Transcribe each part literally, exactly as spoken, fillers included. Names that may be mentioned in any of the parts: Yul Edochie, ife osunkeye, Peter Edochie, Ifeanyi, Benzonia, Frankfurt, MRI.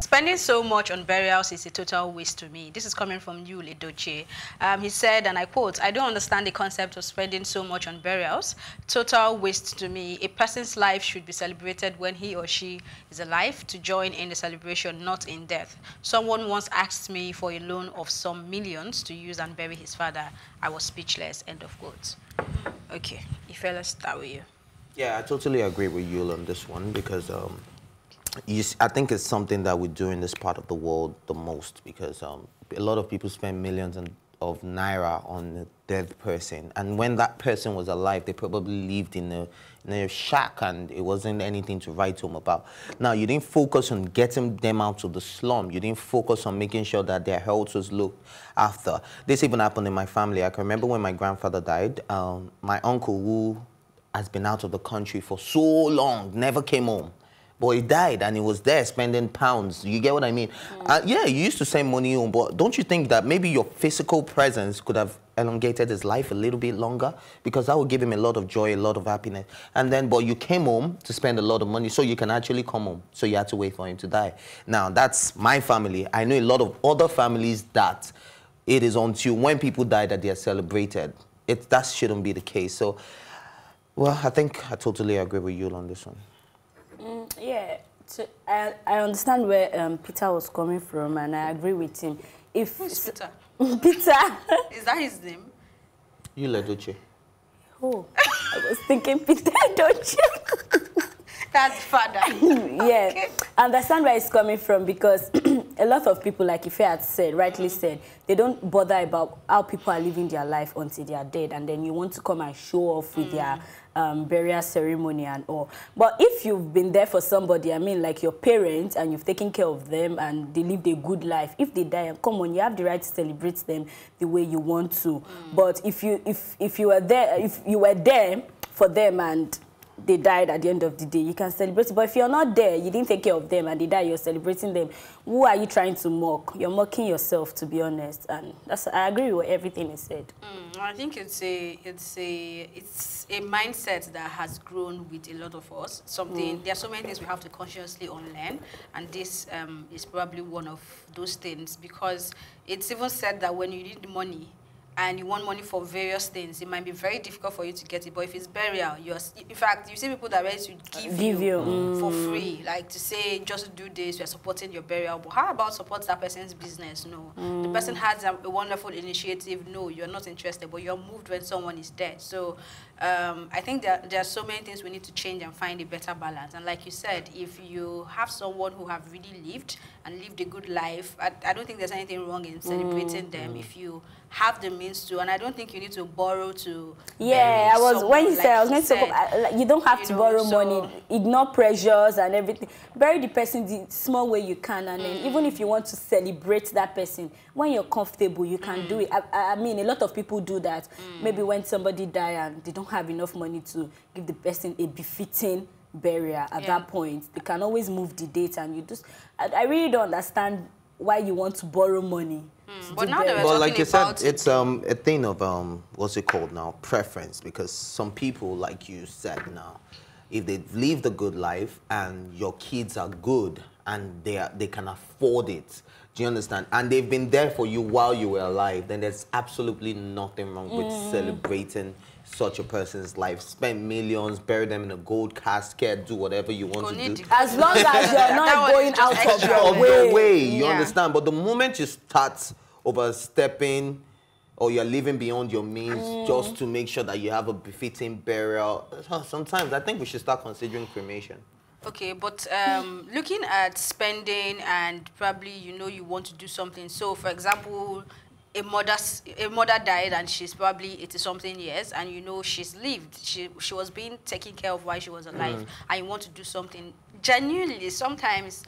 Spending so much on burials is a total waste to me. This is coming from Yul Edochie. Um, he said, and I quote, "I don't understand the concept of spending so much on burials. Total waste to me. A person's life should be celebrated when he or she is alive to join in the celebration, not in death. Someone once asked me for a loan of some millions to use and bury his father. I was speechless," end of quote. Okay, Ifeanyi, start with you. Yeah, I totally agree with Yul on this one because um, You, I think it's something that we do in this part of the world the most because um, a lot of people spend millions of naira on a dead person, and when that person was alive, they probably lived in a, in a shack and it wasn't anything to write home about. Now, you didn't focus on getting them out of the slum. You didn't focus on making sure that their health was looked after. This even happened in my family. I can remember when my grandfather died, um, my uncle, who has been out of the country for so long, never came home. But he died and he was there spending pounds. You get what I mean? Mm. Uh, yeah, you used to send money on, but don't you think that maybe your physical presence could have elongated his life a little bit longer? Because that would give him a lot of joy, a lot of happiness. And then, but you came home to spend a lot of money, so you can actually come home. So you had to wait for him to die. Now, that's my family. I know a lot of other families that it is until when people die that they are celebrated. It, that shouldn't be the case. So, well, I think I totally agree with you on this one. Mm, yeah, so I, I understand where um, Peter was coming from, and I agree with him. If Who's Peter? Peter. Is that his name? Yul Edochie. Oh, I was thinking Peter Edochie. That's father. Yeah, okay. I understand where he's coming from because a lot of people, like Ife had said, rightly said, they don't bother about how people are living their life until they are dead, and then you want to come and show off with mm. their um, burial ceremony and all. But if you've been there for somebody, I mean, like your parents, and you've taken care of them, and they lived a good life, if they die, come on, you have the right to celebrate them the way you want to. Mm. But if you if if you were there, if you were there for them and they died at the end of the day, you can celebrate. But if you're not there, you didn't take care of them, and they die, you're celebrating them. Who are you trying to mock? You're mocking yourself, to be honest. And that's, I agree with everything he said. Mm, I think it's a, it's, a, it's a mindset that has grown with a lot of us. Something, mm. There are so many things we have to consciously unlearn, and this um, is probably one of those things, because it's even said that when you need money, and you want money for various things, it might be very difficult for you to get it. But if it's burial, you're, in fact, you see people that are ready to give, give you, you. Mm. for free, like to say, just do this, we're supporting your burial. But how about support that person's business? No. Mm. The person has a, a wonderful initiative. No, you're not interested, but you're moved when someone is dead. So um, I think that there are so many things we need to change and find a better balance. And like you said, if you have someone who have really lived and lived a good life, I, I don't think there's anything wrong in celebrating mm. them if you have the means to, and I don't think you need to borrow to. Yeah, um, I was when you like said I was going said, to. I, like, you don't have you to know, borrow so money. Ignore pressures and everything. Bury the person the small way you can, and mm. then even if you want to celebrate that person, when you're comfortable, you can mm. do it. I, I mean, a lot of people do that. Mm. Maybe when somebody dies and they don't have enough money to give the person a befitting burial at yeah. that point, they can always move the date, and you just. I, I really don't understand why you want to borrow money. Mm, but now that we're talking about, like you said, it's um, a thing of, um, what's it called now, preference, because some people, like you said now, if they live the good life and your kids are good and they, are, they can afford it, do you understand? And they've been there for you while you were alive, then there's absolutely nothing wrong with mm. celebrating such a person's life. Spend millions, bury them in a gold casket, do whatever you want to do. As long as you're not going out of your way. way you yeah. understand? But the moment you start overstepping or you're living beyond your means mm. just to make sure that you have a befitting burial, sometimes I think we should start considering cremation. Okay, but um, looking at spending and probably, you know, you want to do something. So, for example, A mother, a mother died and she's probably eighty-something years, and you know she's lived. She, she was being taken care of while she was alive, mm. and you want to do something. Genuinely, sometimes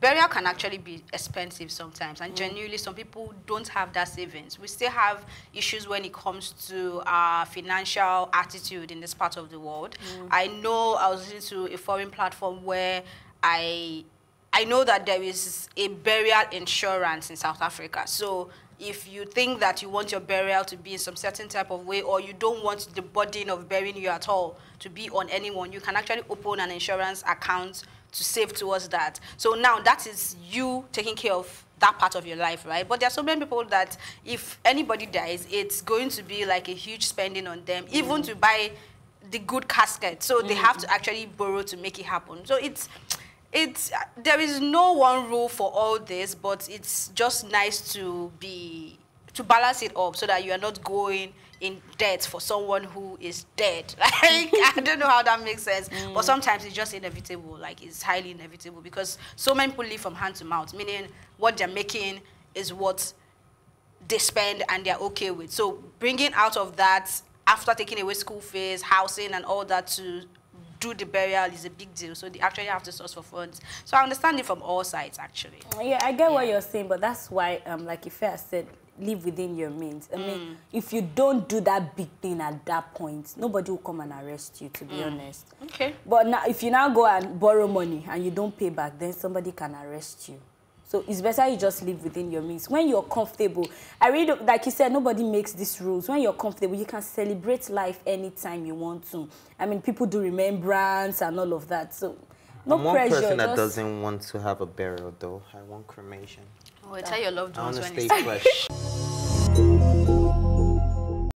burial can actually be expensive sometimes, and mm. genuinely some people don't have that savings. We still have issues when it comes to our financial attitude in this part of the world. Mm. I know I was listening to a foreign platform where I, I know that there is a burial insurance in South Africa. So if you think that you want your burial to be in some certain type of way, or you don't want the burden of burying you at all to be on anyone, you can actually open an insurance account to save towards that. So now that is you taking care of that part of your life, right? But there are so many people that if anybody dies, it's going to be like a huge spending on them, even mm. to buy the good casket. So mm. they have to actually borrow to make it happen. So it's, it's, there is no one rule for all this, but it's just nice to be, to balance it up so that you are not going in debt for someone who is dead. Like, I don't know how that makes sense, mm. but sometimes it's just inevitable. Like, it's highly inevitable because so many people live from hand to mouth, meaning what they're making is what they spend and they're okay with. So bringing out of that after taking away school fees, housing and all that to do the burial is a big deal. So they actually have to source for funds. So I understand it from all sides, actually. Yeah, I get yeah. what you're saying, but that's why, um, like Ife said, live within your means. I mean, mm. if you don't do that big thing at that point, nobody will come and arrest you, to be mm. honest. Okay. But now, if you now go and borrow money and you don't pay back, then somebody can arrest you. So it's better you just live within your means. When you're comfortable, I read, really, like you said, nobody makes these rules. When you're comfortable, you can celebrate life anytime you want to. I mean, people do remembrance and all of that. So no one pressure. One person that just... doesn't want to have a burial, though, I want cremation. Well, tell your loved ones when it's fresh.